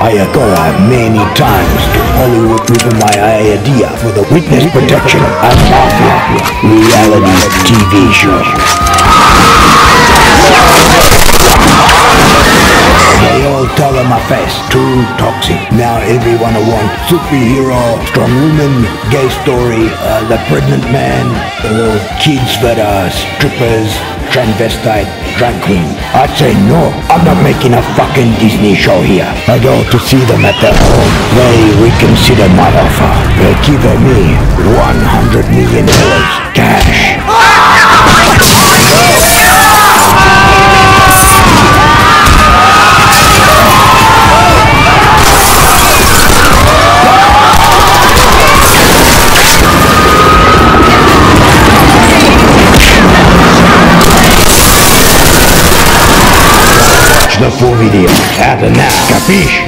I occur many times to Hollywood with my idea for the witness protection and mafia reality TV show. They all tell them my face, too toxic. Now everyone wants superhero, strong woman, gay story, the pregnant man, or kids that are strippers, transvestite, drag queen. I'd say no, I'm not making a fucking Disney show here. I go to see them at their home. They reconsider my offer. They're giving me $100 million cash. The full video. Out and now. Capiche?